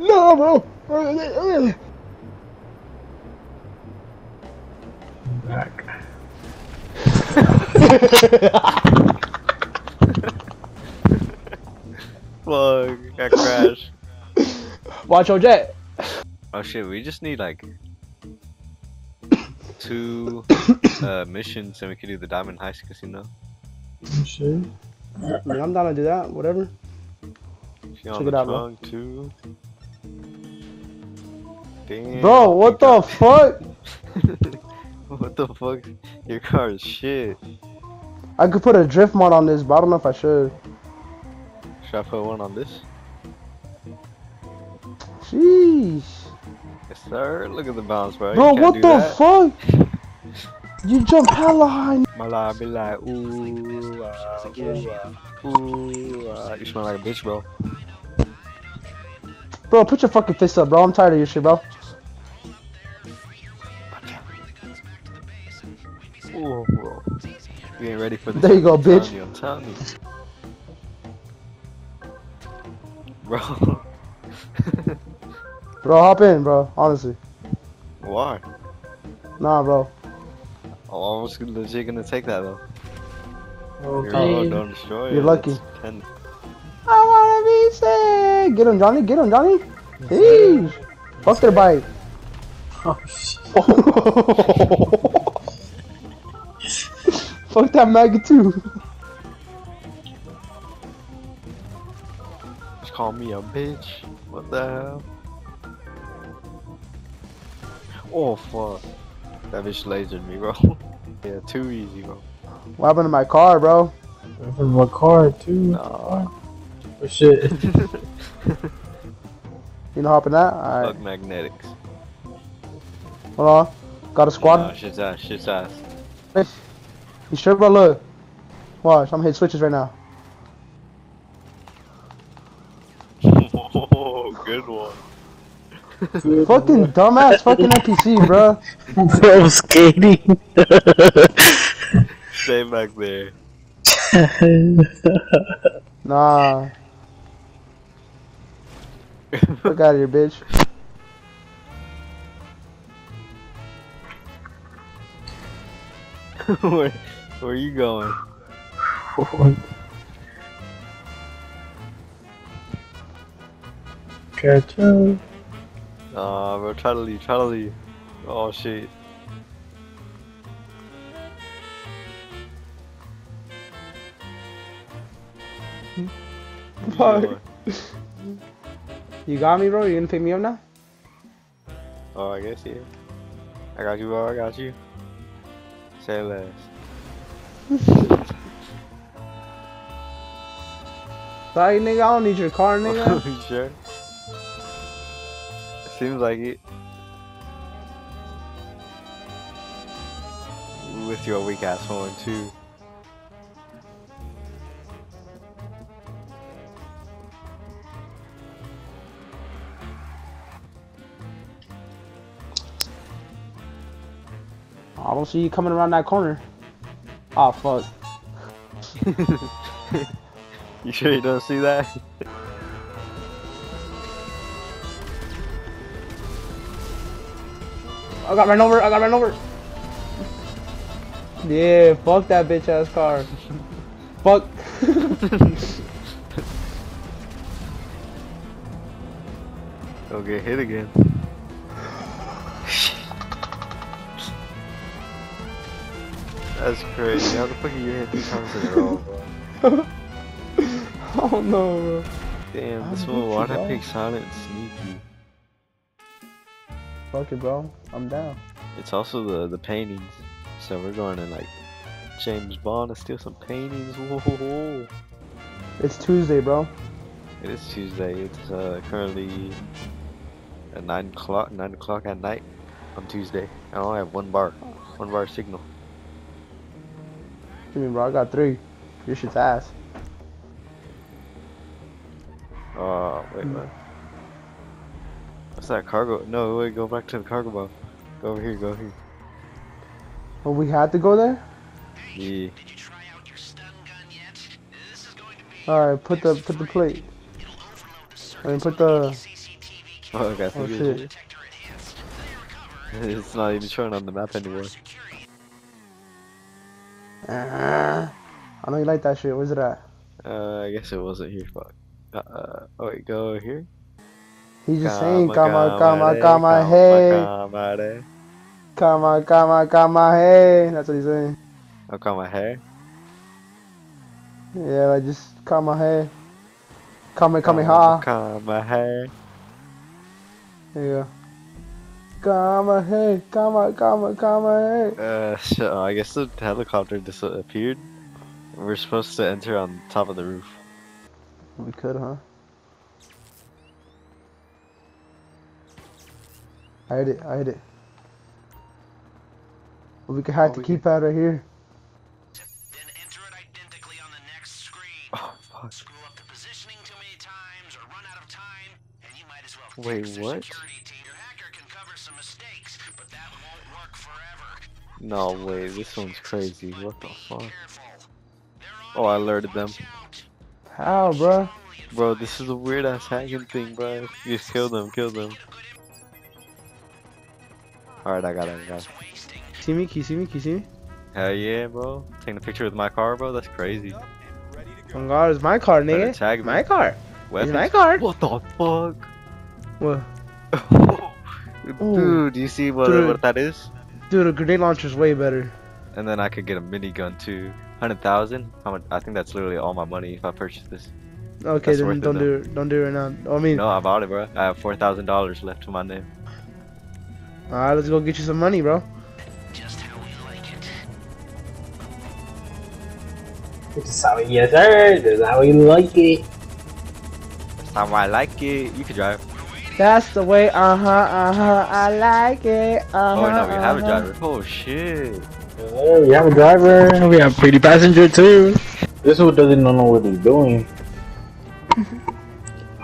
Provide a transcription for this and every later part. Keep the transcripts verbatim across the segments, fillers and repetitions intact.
No, bro. Back. Fuck, I crashed. Watch your jet. Oh shit, we just need like two uh, missions and we can do the Diamond Heist Casino. Shit. I mean, I'm down to do that, whatever. She Check it out, bro. Too. Damn, bro, what the fuck? What the fuck? Your car is shit. I could put a drift mod on this, but I don't know if I should. Should I put one on this? Jeez. Yes, sir. Look at the bounce, bro. Bro, what the that. fuck? You jump hella high. My life be like, ooh, uh, ooh, uh, ooh uh. You smell like a bitch, bro. Bro, put your fucking fist up, bro. I'm tired of your shit, bro. Ooh, bro. You ain't ready for this. There you go, I'm bitch. You, I'm telling you. Bro. Bro, hop in, bro. Honestly. Why? Nah, bro. Oh, I was legit gonna take that though. Okay. Oh, don't destroy it. You're lucky. I wanna be sick. Get him, Johnny. Get him, Johnny. Jeez. Fuck their bike. Oh shit. Fuck that maggot too. Just call me a bitch. What the hell? Oh fuck. That bitch lasered me, bro. Yeah, too easy, bro. What happened to my car, bro? What happened to my car, too? Nah. Oh, shit. You know hopping that? Alright. Fuck magnetics. Hold on. Got a squad? Yeah, no, shit's ass, shit's ass. You sure, bro? Look. Watch, I'm gonna hit switches right now. Oh, good one. Fucking dumbass fucking N P C, bro. Bro, I'm skating. Stay back there. Nah. Fuck out of here, bitch. Where, where are you going? Catch up. Nah, uh, bro, try to leave, try to leave. Oh shit. Bro. You got me, bro? You gonna pick me up now? Oh, I guess, yeah. I got you, bro, I got you. Say less. Sorry, nigga, I don't need your car, nigga. You sure? Seems like it. With your weak ass horn too. I don't see you coming around that corner. Ah, oh, fuck. You sure you don't see that? I got run over, I got run over. Yeah, fuck that bitch ass car. Fuck. Don't get hit again. That's crazy. How the fuck are you hit three times in a row, bro? Oh no, bro. Damn, this one, why'd I pick Silent Sneaky? Fuck it, bro. I'm down. It's also the the paintings, so we're going to like James Bond and steal some paintings. Whoa! It's Tuesday, bro. It is Tuesday. It's uh, currently at nine o'clock. Nine o'clock at night on Tuesday. I only have one bar, one bar signal. What do you mean, bro? I got three. Your shit's ass. Oh wait, mm. man. What's that cargo? No, wait, go back to the cargo box. Go over here, go over here. Oh, we had to go there? Yeah. Alright, put the put the plate. I mean, put the Oh, okay, oh shit. It's not even showing on the map anymore. Uh, I know you like that shit. Where's it at? Uh, I guess it wasn't here. Fuck. Uh, uh, oh wait, go over here. He's just saying, "Kama, kama, kama, hey, kama, kama, kama, hey." That's what he's saying. Oh, kama, hey. Yeah, I just kama, hey. Kama, kama, ha. Kama, hey. Yeah. Kama, hey, kama, kama, kama, hey. Uh, so I guess the helicopter disappeared. We're supposed to enter on top of the roof. We could, huh? I heard it, I heard it. Well, we can hack oh, the keypad right here. Then enter it identically on the next screen. Oh, fuck. Screw up the positioning too many times or run out of time, and you might as well Wait, what? Security team. Your hacker can cover some mistakes, but that won't work forever. No Still way, this one's crazy. What the fuck? Oh, I alerted them. How, bro? Bro, this is a weird ass hacking thing, bro. You just kill them, kill them. Alright, I got it, I got it. See me, can you see me, can you see me? Hell yeah, bro. Taking a picture with my car, bro. That's crazy. Oh my god, it's my car, nigga. Tag my car. Weapons? It's my car. What the fuck? What? Dude, do you see what, dude, what that is? Dude, a grenade launcher's way better. And then I could get a minigun too. one hundred thousand? I think that's literally all my money if I purchase this. Okay, that's then don't it, do it. Don't do it right now. I mean, no, I bought it, bro. I have four thousand dollars left to my name. Alright, let's go get you some money, bro. Just how we like it. That's how we, yes, sir. That's how we like it. That's how I like it. You can drive. That's the way, uh huh, uh huh. I like it. Uh huh. Oh, no, we have uh -huh. a driver. Oh, shit. Oh, we have a driver. We have a pretty passenger, too. This one doesn't know what he's doing.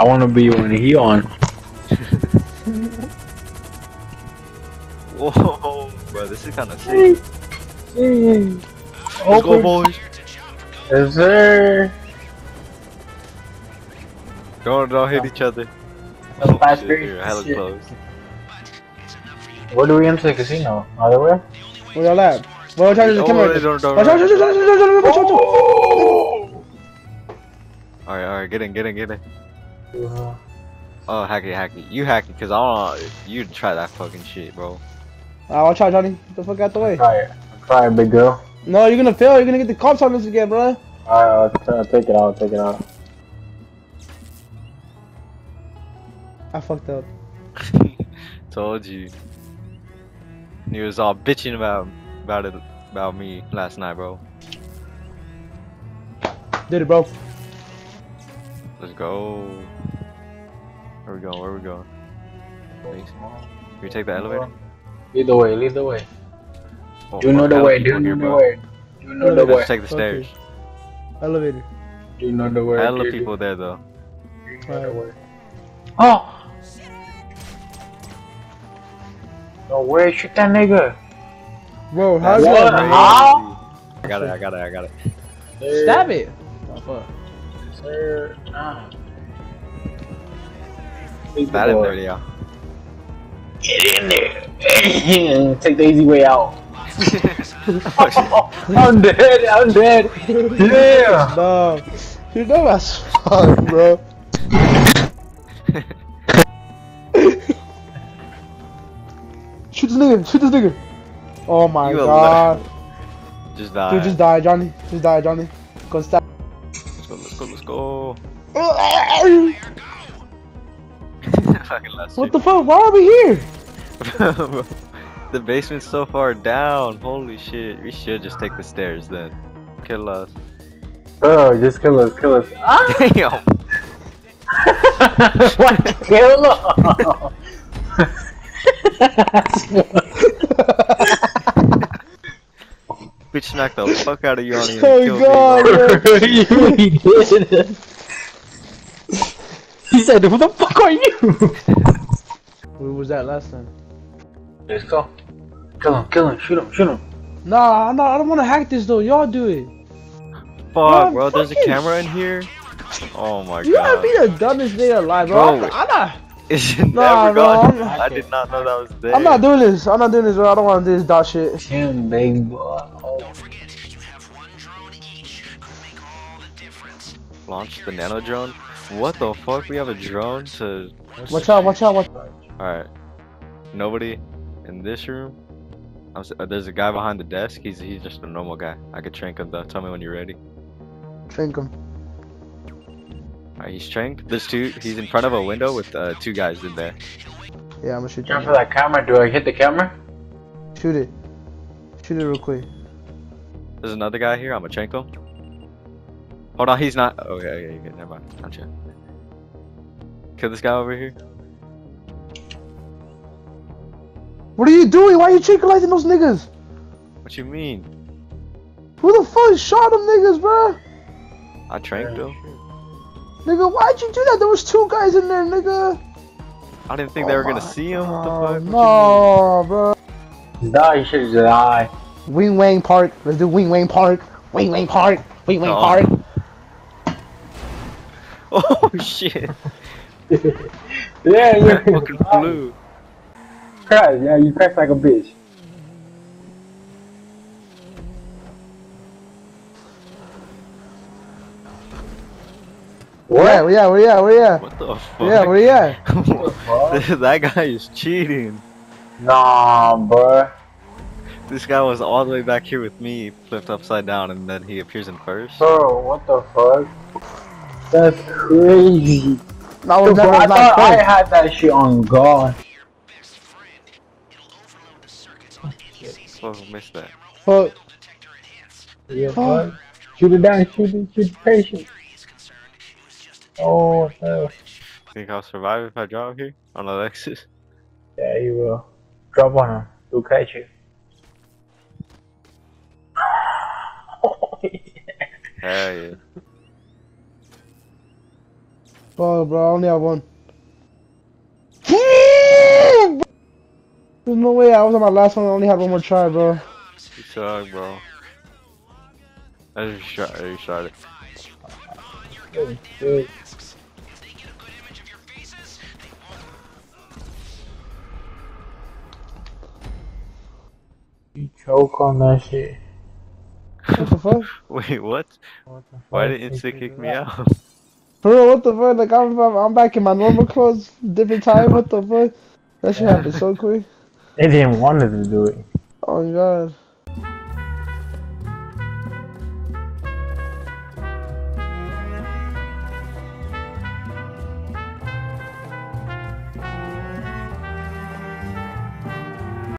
I want to be when he on. Whoa, bro, this is kind of sick. Let's go, boys. Yes, sir. Don't, don't hit each other. Oh, oh, shit, dude, hella close. Where do we enter the casino? Other way? Where y'all at? Bro, watch out, there's a camera. Watch out, watch out, watch out, watch out. Alright, alright, get in, get in, get in. Oh, hacky, hacky. You hacky, cause I wanna. You try that fucking shit, bro. Alright, watch out, Johnny. Get the fuck out the way. Alright, try it, big girl. No, you're gonna fail. You're gonna get the cops on us again, bro. Alright, I'll take it out, take it out. I fucked up. Told you. He was all bitching about about it about me last night, bro. Did it, bro. Let's go. Where we going? Where we going? Please. Can we take the elevator? Lead the way. Lead the way. Oh, Do you know the way? Do you know the way? Do you know the way? Let's take the stairs. Elevator. Do you know the way? Hella people there though. Do you know the way? Oh. No way, shoot that nigga! Bro, how's it going? I got it, I got it, I got it. Sir. Stab it! Oh, fuck. Sir, nah. That in there, yeah. Get in there! Take the easy way out. Oh, I'm dead, I'm dead! Yeah! No. You know that's fucked, bro. Shoot this nigga! Shoot this nigga! Oh my you god! Just die! Dude, just die, Johnny! Just die, Johnny! Go stab! Let's go! Let's go! Let's go! What the fuck? Why are we here? The basement's so far down. Holy shit! We should just take the stairs then. Kill us! Oh, just kill us! Kill us! Ah. Damn! What? Kill us! Bitch smack the fuck out of you on here. Oh god, me, bro. He said, who the fuck are you? Where was that last time? Let's go. Kill him, kill him, shoot him, shoot him. Nah, I'm not, I don't want to hack this though, y'all do it. Fuck, bro, there's a camera in here. Oh my god. You gotta be the dumbest nigga alive, bro. bro I'm, I'm not. It never nah, gone. No, I did not know that was there. I'm not doing this. I'm not doing this, bro. I don't want to do this dog shit. Damn, baby boy. Oh. Don't forget, you have one drone each. Make all the difference. Launch the nano drone? What the fuck? We have a drone to... Watch out, watch out, watch out. Alright. Nobody in this room. I was, uh, there's a guy behind the desk. He's, he's just a normal guy. I could trank him, though. Tell me when you're ready. Trank him. Alright, he's trained. There's two. He's in front of a window with uh, two guys in there. Yeah, I'm gonna shoot. Jump for that camera. Do I hit the camera? Shoot it. Shoot it real quick. There's another guy here. I'm gonna trank him. Hold on, he's not. Okay, okay, okay. Never mind. I'm checking. Kill this guy over here. What are you doing? Why are you tranquilizing those niggas? What you mean? Who the fuck shot them niggas, bro? I tranked yeah. him. Nigga, why'd you do that? There was two guys in there, nigga. I didn't think oh they were gonna see him. What the fuck? No, bro. No, you should die. Wing Wang Park. Let's do Wing Wang Park. Wing Wang Park. Wing Wang Park. Oh shit. Yeah, you're fucking blue. Crash, yeah, you crash like a bitch. What? Yeah, where you at? Where you at? What the fuck? Yeah, where you at? That guy is cheating. Nah, bruh. This guy was all the way back here with me, flipped upside down, and then he appears in first. Bro, what the fuck? That's crazy. That was, Dude, that was I thought first. I had that shit on God. Oh, I missed that. Fuck. Yeah, fuck. Shoot it down, shoot it, shoot the patient. Oh, hell. Think I'll survive if I drop here? On Alexis? Yeah, you will. Drop on him. He'll catch you. Oh, yeah. Hell yeah. Fuck, bro, I only have one. There's no way, I was on my last one, I only had one more try, bro. You suck, bro. I just shot, I just shot it. Oh, shit. You choke on that shit. What the fuck? Wait, what? What the fuck? Why didn't Insta kick me out? Bro, what the fuck? Like, I'm, I'm back in my normal clothes, different time, what the fuck? That shit happened so quick. They didn't want us to do it. Oh, God.